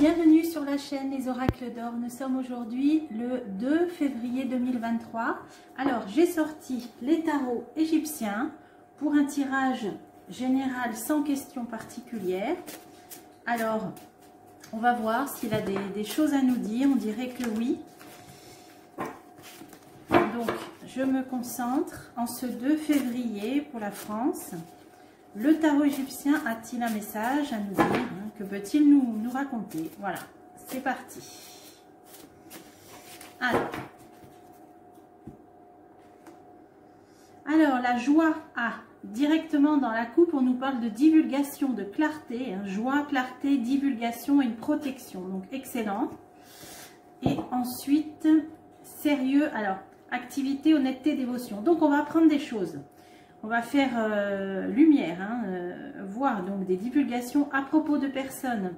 bienvenue sur la chaîne Les Oracles d'Or. Nous sommes aujourd'hui le 2 février 2023. Alors, j'ai sorti les tarots égyptiens pour un tirage général sans question particulière. Alors, on va voir s'il a des choses à nous dire. On dirait que oui. Donc, je me concentre en ce 2 février pour la France. Le tarot égyptien a-t-il un message à nous dire? Que peut-il nous raconter? Voilà, c'est parti. Alors, la joie directement dans la coupe, on nous parle de divulgation, de clarté. Hein, joie, clarté, divulgation et une protection. Donc, excellent. Et ensuite, sérieux. Alors, activité, honnêteté, dévotion. Donc, on va apprendre des choses. On va faire lumière, hein, voir donc des divulgations à propos de personnes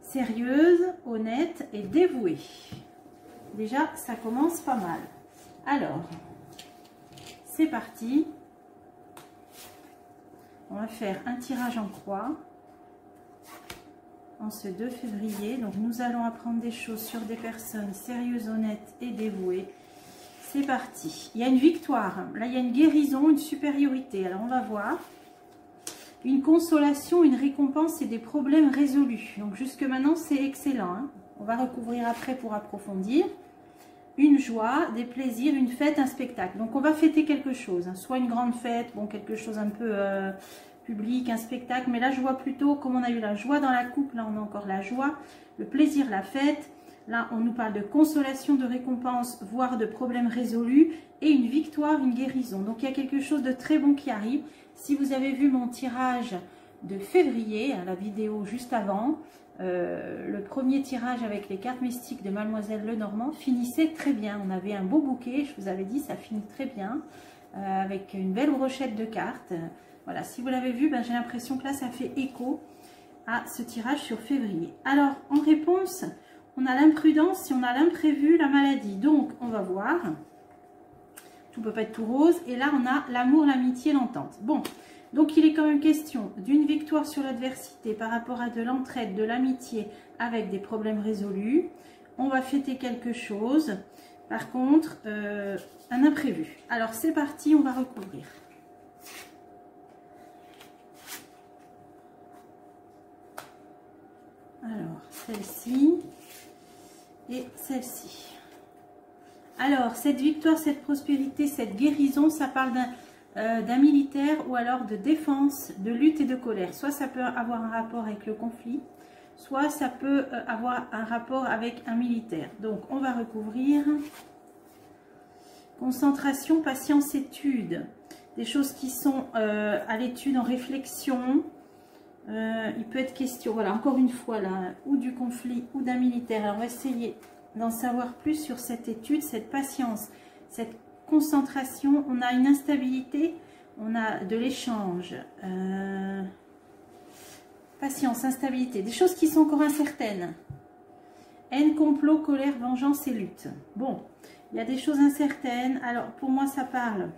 sérieuses, honnêtes et dévouées. Déjà, ça commence pas mal. Alors, c'est parti. On va faire un tirage en croix en ce 2 février. Donc, nous allons apprendre des choses sur des personnes sérieuses, honnêtes et dévouées. C'est parti. Il y a une victoire. Là, il y a une guérison, une supériorité. Alors, on va voir. Une consolation, une récompense et des problèmes résolus. Donc, jusque maintenant, c'est excellent. Hein. On va recouvrir après pour approfondir. Une joie, des plaisirs, une fête, un spectacle. Donc, on va fêter quelque chose. Hein. Soit une grande fête, bon, quelque chose un peu public, un spectacle. Mais là, je vois plutôt, comme on a eu la joie dans la coupe, là, on a encore la joie, le plaisir, la fête. Là, on nous parle de consolation, de récompense, voire de problèmes résolus et une victoire, une guérison. Donc, il y a quelque chose de très bon qui arrive. Si vous avez vu mon tirage de février, la vidéo juste avant, le premier tirage avec les cartes mystiques de Mademoiselle Lenormand finissait très bien. On avait un beau bouquet, je vous avais dit, ça finit très bien, avec une belle brochette de cartes. Voilà, si vous l'avez vu, ben, j'ai l'impression que là, ça fait écho à ce tirage sur février. Alors, en réponse... On a l'imprudence, si on a l'imprévu, la maladie. Donc, on va voir. Tout peut pas être tout rose. Et là, on a l'amour, l'amitié, l'entente. Bon, donc il est quand même question d'une victoire sur l'adversité par rapport à de l'entraide, de l'amitié avec des problèmes résolus. On va fêter quelque chose. Par contre, un imprévu. Alors, c'est parti, on va recouvrir. Alors, celle-ci... Et celle-ci. Alors, cette victoire, cette prospérité, cette guérison, ça parle d'un militaire ou alors de défense, de lutte et de colère. Soit ça peut avoir un rapport avec le conflit, soit ça peut avoir un rapport avec un militaire. Donc, on va recouvrir. Concentration, patience, étude. Des choses qui sont à l'étude, en réflexion. Il peut être question, voilà, encore une fois, là, ou du conflit ou d'un militaire. Alors, on va essayer d'en savoir plus sur cette étude, cette patience, cette concentration. On a une instabilité, on a de l'échange. Patience, instabilité, des choses qui sont encore incertaines. Haine, complot, colère, vengeance et lutte. Bon, il y a des choses incertaines. Alors, pour moi, ça parle.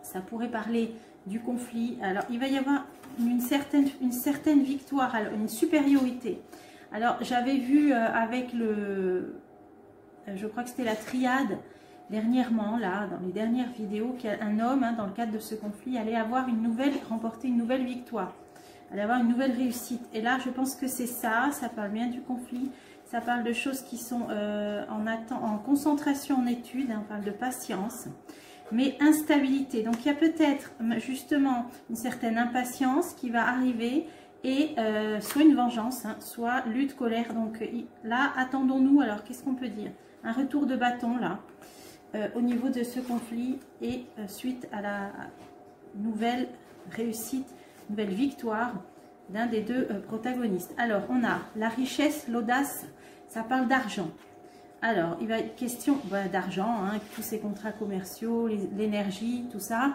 Ça pourrait parler du conflit. Alors, il va y avoir... Une certaine victoire, alors une supériorité. Alors, j'avais vu avec le... Je crois que c'était la triade, dernièrement, là, dans les dernières vidéos, qu'un homme, hein, dans le cadre de ce conflit, allait avoir une nouvelle... remporter une nouvelle victoire. Allait avoir une nouvelle réussite. Et là, je pense que c'est ça. Ça parle bien du conflit. Ça parle de choses qui sont en concentration, en étude. Hein, on parle de patience. Mais instabilité, donc il y a peut-être justement une certaine impatience qui va arriver et soit une vengeance, hein, soit lutte, colère. Donc là, attendons-nous, alors qu'est-ce qu'on peut dire? Un retour de bâton là, au niveau de ce conflit et suite à la nouvelle réussite, nouvelle victoire d'un des deux protagonistes. Alors on a la richesse, l'audace, ça parle d'argent. Alors, il va être question d'argent, hein, tous ces contrats commerciaux, l'énergie, tout ça.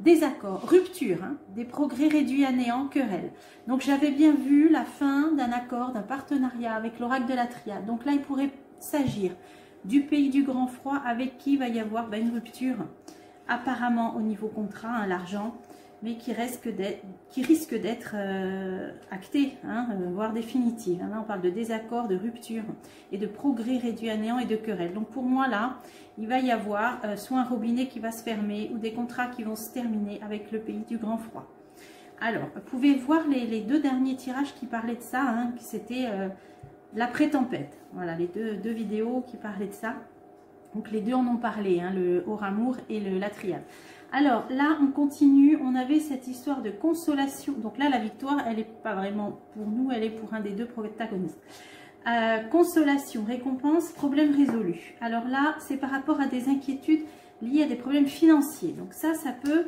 Désaccord, rupture, hein, des progrès réduits à néant, querelle. Donc, j'avais bien vu la fin d'un accord, d'un partenariat avec l'oracle de la triade. Donc là, il pourrait s'agir du pays du grand froid avec qui il va y avoir une rupture. Apparemment, au niveau contrat, hein, l'argent, mais qui risque d'être actée, hein, voire définitive. Là, on parle de désaccord, de rupture et de progrès réduit à néant et de querelle. Donc pour moi, là, il va y avoir soit un robinet qui va se fermer ou des contrats qui vont se terminer avec le pays du grand froid. Alors, vous pouvez voir les deux derniers tirages qui parlaient de ça, hein, qui c'était l'après-tempête. Voilà, les deux vidéos qui parlaient de ça. Donc les deux en ont parlé, hein, le Oramour et la triade. Alors là, on continue, on avait cette histoire de consolation. Donc là, la victoire, elle n'est pas vraiment pour nous, elle est pour un des deux protagonistes. Consolation, récompense, problème résolu. Alors là, c'est par rapport à des inquiétudes liées à des problèmes financiers. Donc ça peut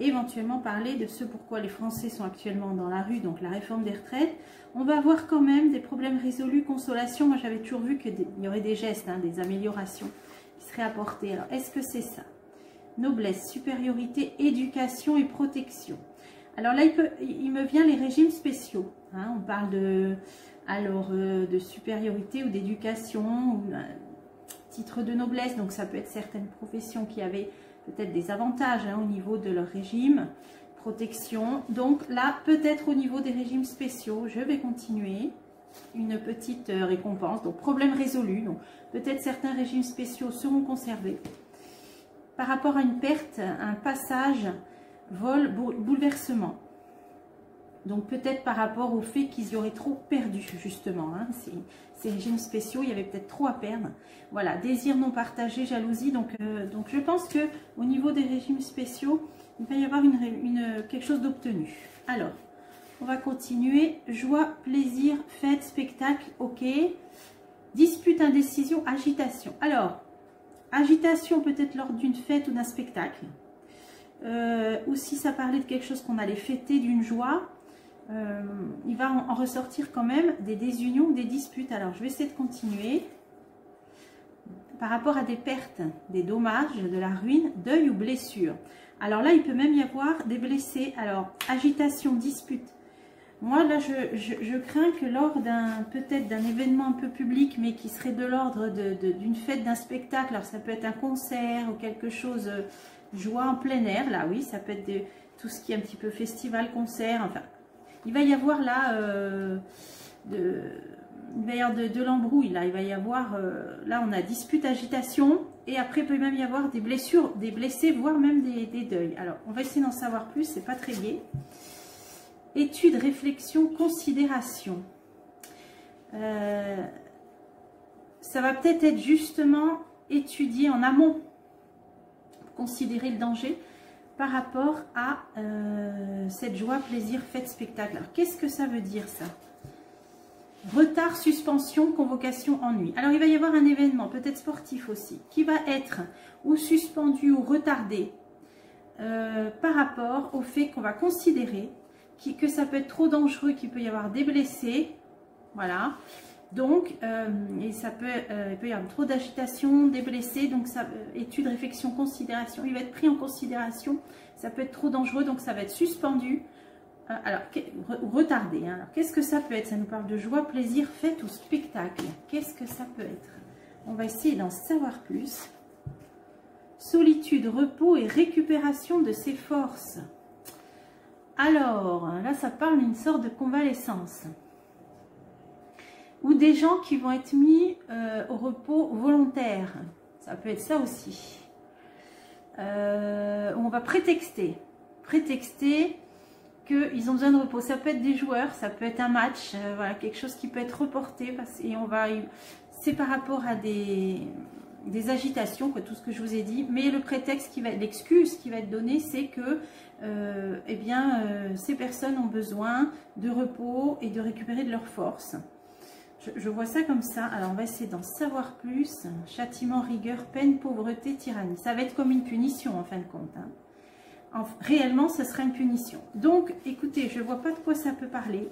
éventuellement parler de ce pourquoi les Français sont actuellement dans la rue, donc la réforme des retraites. On va voir quand même des problèmes résolus, consolation. Moi, j'avais toujours vu qu'il y aurait des gestes, hein, des améliorations qui seraient apportées. Alors, est-ce que c'est ça ? Noblesse, supériorité, éducation et protection. Alors là, il me vient les régimes spéciaux. Hein, on parle de supériorité ou d'éducation, titre de noblesse. Donc ça peut être certaines professions qui avaient peut-être des avantages, hein, au niveau de leur régime. Protection. Donc là, peut-être au niveau des régimes spéciaux, je vais continuer. Une petite récompense. Donc problème résolu. Donc peut-être certains régimes spéciaux seront conservés. Par rapport à une perte, un passage, vol, bouleversement. Donc peut-être par rapport au fait qu'ils y auraient trop perdu, justement. Hein, ces régimes spéciaux, il y avait peut-être trop à perdre. Voilà, désir non partagé, jalousie. Donc je pense qu'au niveau des régimes spéciaux, il va y avoir quelque chose d'obtenu. Alors, on va continuer. Joie, plaisir, fête, spectacle, ok. Dispute, indécision, agitation. Alors, agitation peut-être lors d'une fête ou d'un spectacle, ou si ça parlait de quelque chose qu'on allait fêter, d'une joie, il va en ressortir quand même des désunions, des disputes. Alors je vais essayer de continuer. Par rapport à des pertes, des dommages, de la ruine, deuil ou blessure. Alors là, il peut même y avoir des blessés. Alors agitation, dispute. Moi là, je crains que lors peut-être d'un événement un peu public, mais qui serait de l'ordre d'une fête, d'un spectacle, alors ça peut être un concert ou quelque chose, joie en plein air, là oui, ça peut être tout ce qui est un petit peu festival, concert, enfin, il va y avoir là, de l'embrouille, là, il va y avoir, là on a dispute, agitation, et après il peut même y avoir des blessures, des blessés, voire même des deuils. Alors, on va essayer d'en savoir plus, c'est pas très gai. Étude, réflexion, considération. Ça va peut-être être justement étudié en amont, considérer le danger par rapport à cette joie, plaisir, fête, spectacle. Alors, qu'est-ce que ça veut dire ça? Retard, suspension, convocation, ennui. Alors, il va y avoir un événement, peut-être sportif aussi, qui va être ou suspendu ou retardé par rapport au fait qu'on va considérer que ça peut être trop dangereux, qu'il peut y avoir des blessés, voilà, donc, et ça peut, il peut y avoir trop d'agitation, des blessés, donc ça, étude, réflexion, considération, il va être pris en considération, ça peut être trop dangereux, donc ça va être suspendu, alors, retardé, hein. Alors, qu'est-ce que ça peut être? Ça nous parle de joie, plaisir, fête ou spectacle, qu'est-ce que ça peut être? On va essayer d'en savoir plus. Solitude, repos et récupération de ses forces. Alors, là, ça parle d'une sorte de convalescence. Ou des gens qui vont être mis au repos volontaire. Ça peut être ça aussi. On va prétexter. Prétexter qu'ils ont besoin de repos. Ça peut être des joueurs, ça peut être un match. Voilà, quelque chose qui peut être reporté. C'est par rapport à des agitations, quoi, tout ce que je vous ai dit, mais le prétexte qui va, l'excuse qui va être donnée, c'est que eh bien, ces personnes ont besoin de repos et de récupérer de leur force. Je vois ça comme ça. Alors on va essayer d'en savoir plus. Châtiment, rigueur, peine, pauvreté, tyrannie. Ça va être comme une punition en fin de compte, hein. Réellement, ce sera une punition. Donc écoutez, je vois pas de quoi ça peut parler.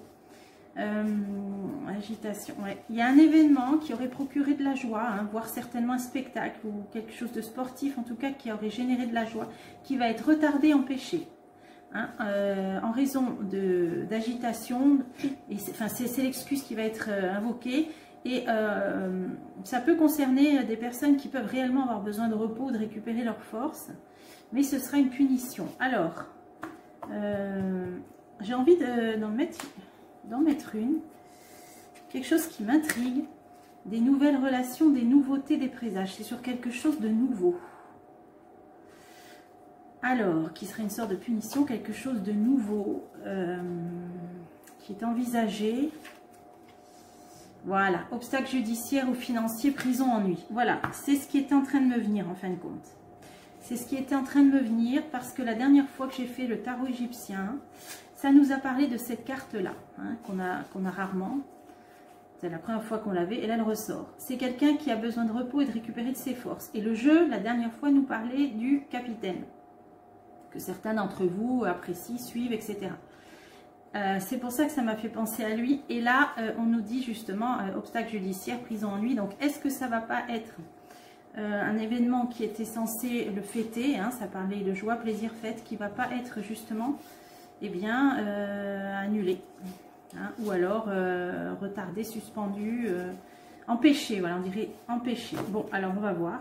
Agitation, ouais. Il y a un événement qui aurait procuré de la joie, hein, voire certainement un spectacle ou quelque chose de sportif en tout cas qui aurait généré de la joie, qui va être retardé, empêché, hein, en raison d'agitation, enfin, c'est l'excuse qui va être invoquée et ça peut concerner des personnes qui peuvent réellement avoir besoin de repos, de récupérer leurs forces, mais ce sera une punition. Alors, J'ai envie d'en mettre une. Quelque chose qui m'intrigue. Des nouvelles relations, des nouveautés, des présages. C'est sur quelque chose de nouveau. Alors, qui serait une sorte de punition, quelque chose de nouveau qui est envisagé. Voilà, obstacle judiciaire ou financier, prison, ennui. Voilà, c'est ce qui était en train de me venir en fin de compte. C'est ce qui était en train de me venir parce que la dernière fois que j'ai fait le tarot égyptien, ça nous a parlé de cette carte-là, hein, qu'on a rarement. C'est la première fois qu'on l'avait et là elle ressort. C'est quelqu'un qui a besoin de repos et de récupérer de ses forces. Et le jeu, la dernière fois, nous parlait du capitaine, que certains d'entre vous apprécient, suivent, etc. C'est pour ça que ça m'a fait penser à lui. Et là, on nous dit justement obstacle judiciaire, prison, ennui. Donc, est-ce que ça ne va pas être un événement qui était censé le fêter, hein, ça parlait de joie, plaisir, fête, qui ne va pas être justement eh bien, annulé, hein, ou alors retardé, suspendu, empêché. Voilà, on dirait empêché. Bon, alors on va voir.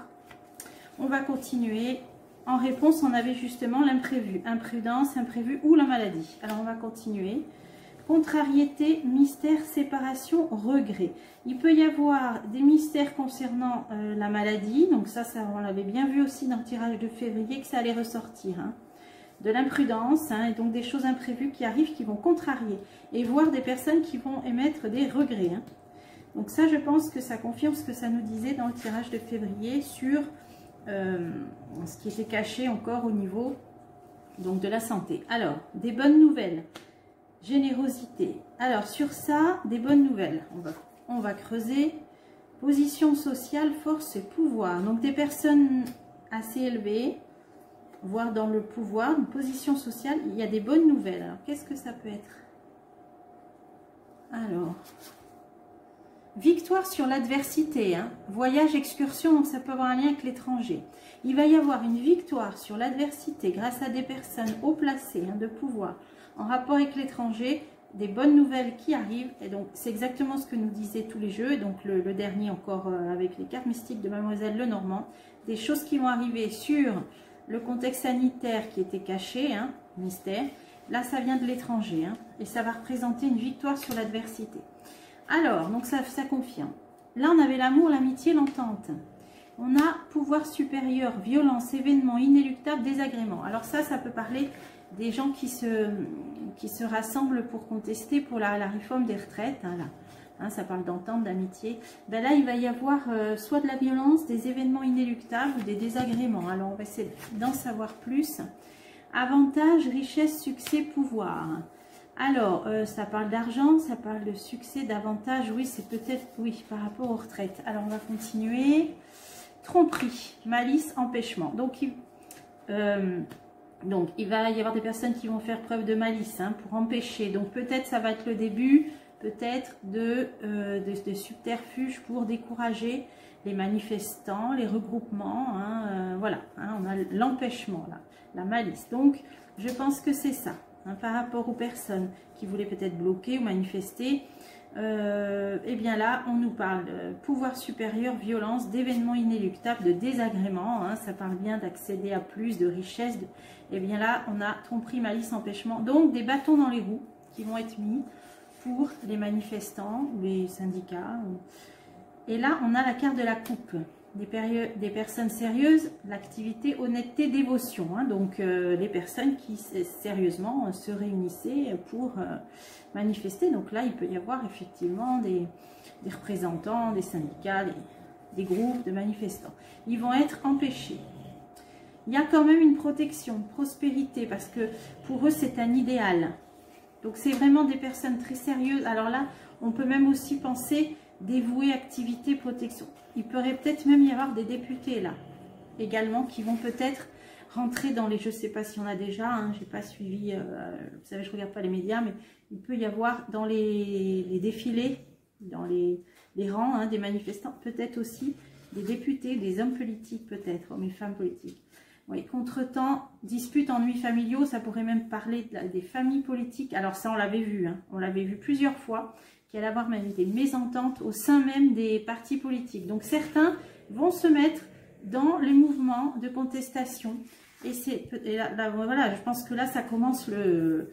On va continuer. En réponse, on avait justement l'imprévu, imprudence, imprévu ou la maladie. Alors, on va continuer. Contrariété, mystère, séparation, regret. Il peut y avoir des mystères concernant la maladie. Donc ça, on l'avait bien vu aussi dans le tirage de février que ça allait ressortir. Hein. De l'imprudence, hein, et donc des choses imprévues qui arrivent, qui vont contrarier. Et voir des personnes qui vont émettre des regrets. Hein. Donc ça, je pense que ça confirme ce que ça nous disait dans le tirage de février sur... ce qui était caché encore au niveau donc de la santé. Alors, des bonnes nouvelles, générosité. Alors, sur ça, des bonnes nouvelles. On va creuser. Position sociale, force et pouvoir. Donc, des personnes assez élevées, voire dans le pouvoir. Une position sociale, il y a des bonnes nouvelles. Alors, qu'est-ce que ça peut être? Alors... victoire sur l'adversité, hein. Voyage, excursion, donc ça peut avoir un lien avec l'étranger. Il va y avoir une victoire sur l'adversité grâce à des personnes haut placées, hein, de pouvoir, en rapport avec l'étranger, des bonnes nouvelles qui arrivent. Et donc, c'est exactement ce que nous disaient tous les jeux, et donc le dernier encore avec les cartes mystiques de Mademoiselle Lenormand. Des choses qui vont arriver sur le contexte sanitaire qui était caché, hein, mystère. Là, ça vient de l'étranger, hein, et ça va représenter une victoire sur l'adversité. Alors, donc ça confirme. Là, on avait l'amour, l'amitié, l'entente. On a pouvoir supérieur, violence, événement, inéluctable, désagrément. Alors ça peut parler des gens qui se rassemblent pour contester pour la réforme des retraites. Hein, là. Hein, ça parle d'entente, d'amitié. Ben là, il va y avoir soit de la violence, des événements inéluctables ou des désagréments. Alors, on va essayer d'en savoir plus. Avantages, richesse, succès, pouvoir. Alors, ça parle d'argent, ça parle de succès, d'avantages. Oui, c'est peut-être, oui, par rapport aux retraites. Alors, on va continuer. Tromperie, malice, empêchement. Donc, il va y avoir des personnes qui vont faire preuve de malice, hein, pour empêcher. Donc, peut-être, ça va être le début, peut-être, de subterfuges pour décourager les manifestants, les regroupements. Hein, voilà, hein, on a l'empêchement, là, la malice. Donc, je pense que c'est ça. Hein, par rapport aux personnes qui voulaient peut-être bloquer ou manifester, et bien là, on nous parle de pouvoir supérieur, violence, d'événements inéluctables, de désagréments, hein, ça parle bien d'accéder à plus, de richesse, et bien là, on a tromperie, malice, empêchement, donc des bâtons dans les roues qui vont être mis pour les manifestants ou les syndicats. Et là, on a la carte de la coupe. Des personnes sérieuses, l'activité, honnêteté, dévotion. Hein, donc, les personnes qui, sérieusement, se réunissaient pour manifester. Donc là, il peut y avoir effectivement des représentants, des syndicats, des groupes de manifestants. Ils vont être empêchés. Il y a quand même une protection, prospérité, parce que pour eux, c'est un idéal. Donc, c'est vraiment des personnes très sérieuses. Alors là, on peut même aussi penser... dévoué, activité, protection. Il pourrait peut-être même y avoir des députés là, également, qui vont peut-être rentrer dans les, je ne sais pas si on a déjà, hein, je n'ai pas suivi, vous savez, je ne regarde pas les médias, mais il peut y avoir dans les défilés, dans les rangs, hein, des manifestants, peut-être aussi des députés, des hommes politiques peut-être, hommes et femmes politiques. Oui, contretemps, disputes, ennuis familiaux, ça pourrait même parler des familles politiques. Alors ça, on l'avait vu, hein, on l'avait vu plusieurs fois, qu'il y allait avoir même des mésententes au sein même des partis politiques. Donc certains vont se mettre dans les mouvements de contestation Et là, voilà, je pense que là, ça commence le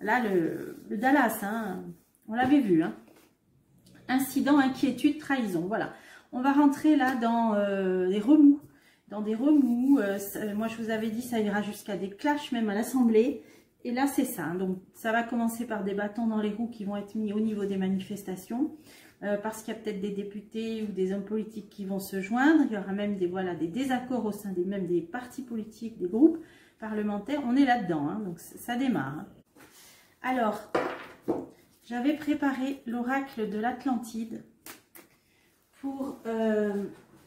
Dallas. Hein. On l'avait vu. Hein. Incident, inquiétude, trahison. Voilà. On va rentrer là dans des remous. Dans des remous. Moi, je vous avais dit, ça ira jusqu'à des clashs, même à l'Assemblée. Et là, c'est ça. Hein. Donc, ça va commencer par des bâtons dans les roues qui vont être mis au niveau des manifestations. Parce qu'il y a peut-être des députés ou des hommes politiques qui vont se joindre. Il y aura même des désaccords au sein des partis politiques, des groupes parlementaires. On est là-dedans, hein, donc ça démarre. Hein. Alors, j'avais préparé l'oracle de l'Atlantide pour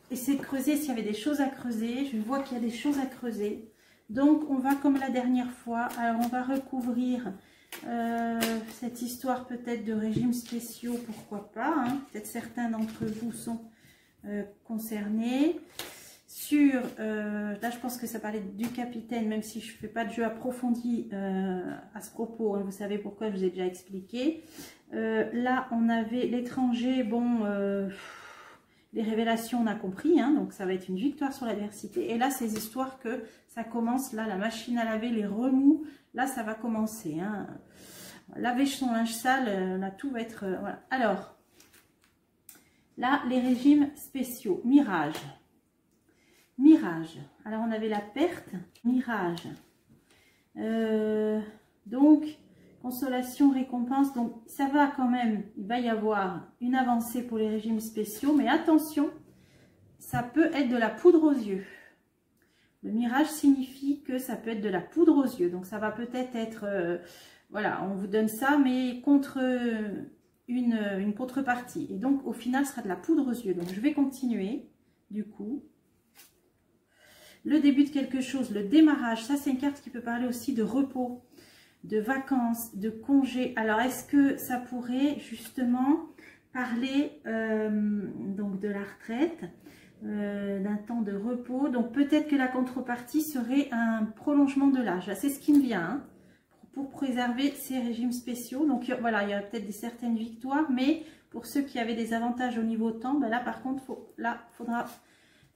essayer de creuser s'il y avait des choses à creuser. Je vois qu'il y a des choses à creuser. Donc, on va comme la dernière fois. Alors, on va recouvrir... cette histoire peut-être de régimes spéciaux, pourquoi pas, hein. Peut-être certains d'entre vous sont concernés. Sur, là je pense que ça parlait du capitaine, même si je ne fais pas de jeu approfondi à ce propos, hein, vous savez pourquoi, je vous ai déjà expliqué. Là on avait l'étranger, bon, les révélations on a compris, hein, donc ça va être une victoire sur l'adversité. Et là ces histoires que ça commence, là la machine à laver, les remous. Là, ça va commencer. Hein. Laver son linge sale, là, tout va être... voilà. Alors, là, les régimes spéciaux. Mirage. Mirage. Alors, on avait la perte. Mirage. Donc, consolation, récompense. Donc, ça va quand même. Il va y avoir une avancée pour les régimes spéciaux. Mais attention, ça peut être de la poudre aux yeux. Le mirage signifie que ça peut être de la poudre aux yeux. Donc, ça va peut-être être... voilà, on vous donne ça, mais contre une contrepartie. Et donc, au final, ce sera de la poudre aux yeux. Donc, je vais continuer, du coup. Le début de quelque chose, le démarrage. Ça, c'est une carte qui peut parler aussi de repos, de vacances, de congés. Alors, est-ce que ça pourrait, justement, parler donc de la retraite ? D'un temps de repos, donc peut-être que la contrepartie serait un prolongement de l'âge, c'est ce qui me vient, hein, pour préserver ces régimes spéciaux. Donc voilà, il y a peut-être certaines victoires, mais pour ceux qui avaient des avantages au niveau temps, ben là par contre, faudra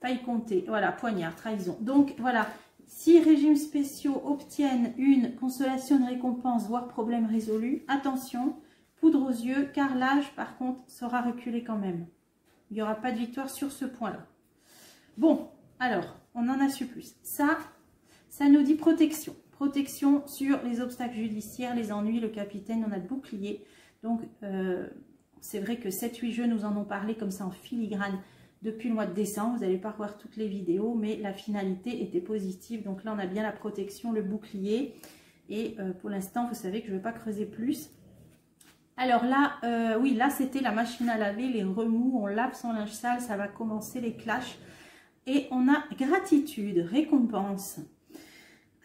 pas y compter. Voilà, poignard, trahison. Donc voilà, si régimes spéciaux obtiennent une consolation, une récompense, voire problème résolu, attention, poudre aux yeux, car l'âge par contre sera reculé quand même. Il n'y aura pas de victoire sur ce point-là. Bon, alors, on en a su plus. Ça nous dit protection. Protection sur les obstacles judiciaires, les ennuis, le capitaine, on a le bouclier. Donc, c'est vrai que 7-8 jeux nous en ont parlé comme ça en filigrane depuis le mois de décembre. Vous n'allez pas revoir toutes les vidéos, mais la finalité était positive. Donc là, on a bien la protection, le bouclier. Et pour l'instant, vous savez que je ne veux pas creuser plus. Alors là, oui, là, c'était la machine à laver, les remous, on lave son linge sale, ça va commencer les clashs. Et on a gratitude, récompense.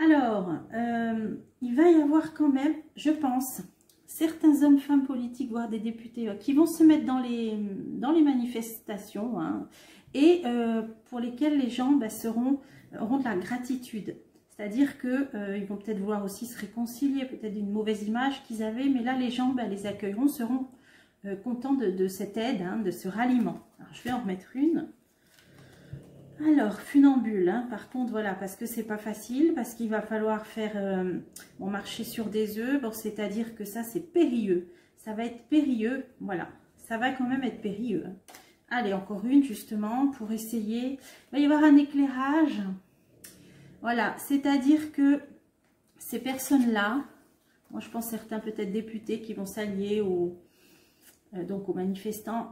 Alors, il va y avoir quand même, je pense, certains hommes, femmes politiques, voire des députés, qui vont se mettre dans les manifestations, hein, et pour lesquels les gens bah, auront de la gratitude. C'est-à-dire qu'ils vont peut-être vouloir aussi se réconcilier, peut-être d'une mauvaise image qu'ils avaient, mais là, les gens bah, les accueilleront, seront contents de cette aide, hein, de ce ralliement. Alors, je vais en remettre une. Alors, funambule, hein, par contre, voilà, parce que c'est pas facile, parce qu'il va falloir faire, bon, marcher sur des œufs, bon, c'est-à-dire que ça, c'est périlleux. Ça va être périlleux, voilà, ça va quand même être périlleux. Allez, encore une, justement, pour essayer. Il va y avoir un éclairage, voilà, c'est-à-dire que ces personnes-là, moi, je pense certains, peut-être députés, qui vont s'allier aux manifestants,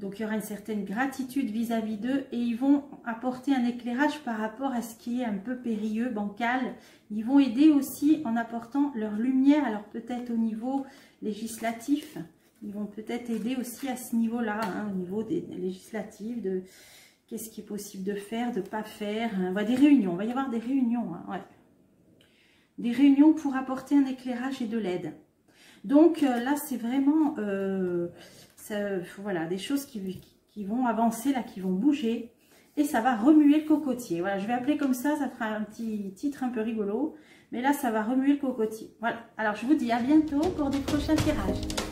donc, il y aura une certaine gratitude vis-à-vis d'eux et ils vont apporter un éclairage par rapport à ce qui est un peu périlleux, bancal. Ils vont aider aussi en apportant leur lumière, alors peut-être au niveau législatif. Ils vont peut-être aider aussi à ce niveau-là, hein, au niveau des législatives, de qu'est-ce qui est possible de faire, de ne pas faire. Bah, des réunions, il va y avoir des réunions. Hein, ouais. Des réunions pour apporter un éclairage et de l'aide. Donc là, c'est vraiment... voilà, des choses qui vont avancer, là, qui vont bouger. Et ça va remuer le cocotier. Voilà, je vais appeler comme ça, ça fera un petit titre un peu rigolo. Mais là, ça va remuer le cocotier. Voilà, alors je vous dis à bientôt pour des prochains tirages.